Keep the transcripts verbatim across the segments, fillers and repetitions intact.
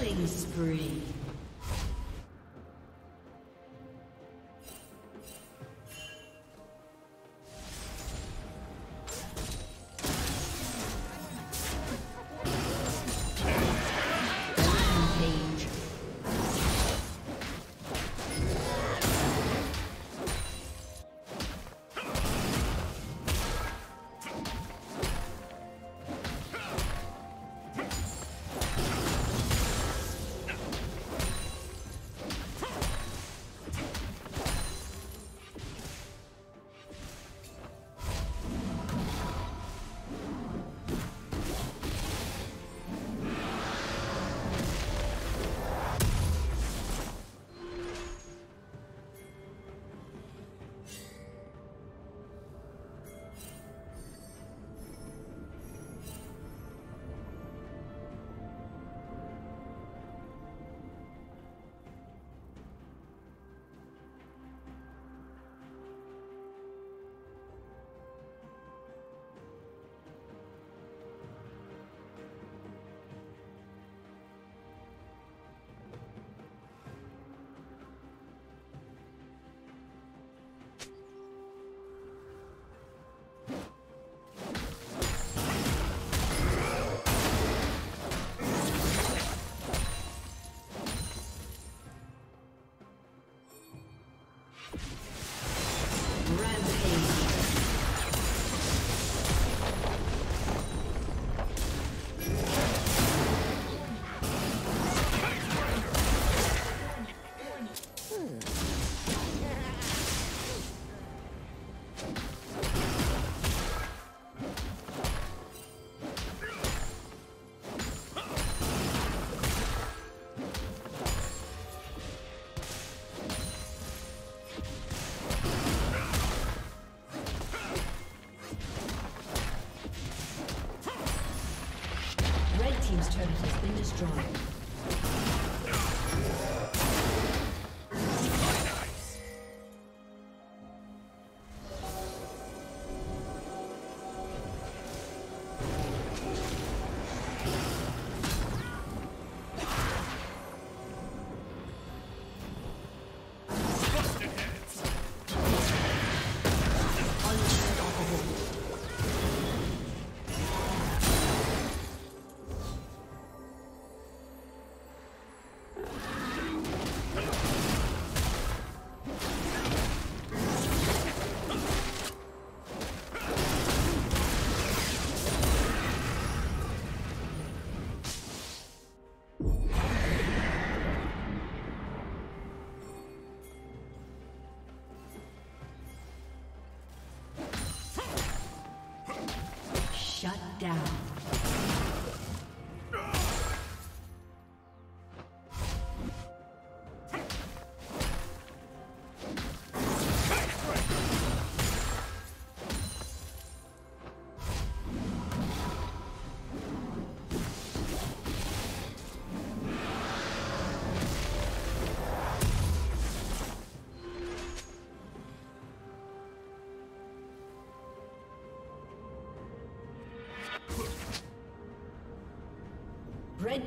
Killing spree. Team's turret has been destroyed. Down. Red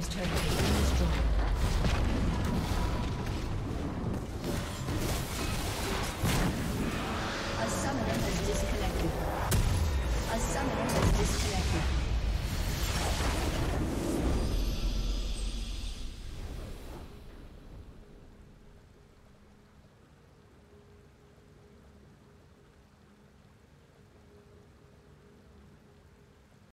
team's turret.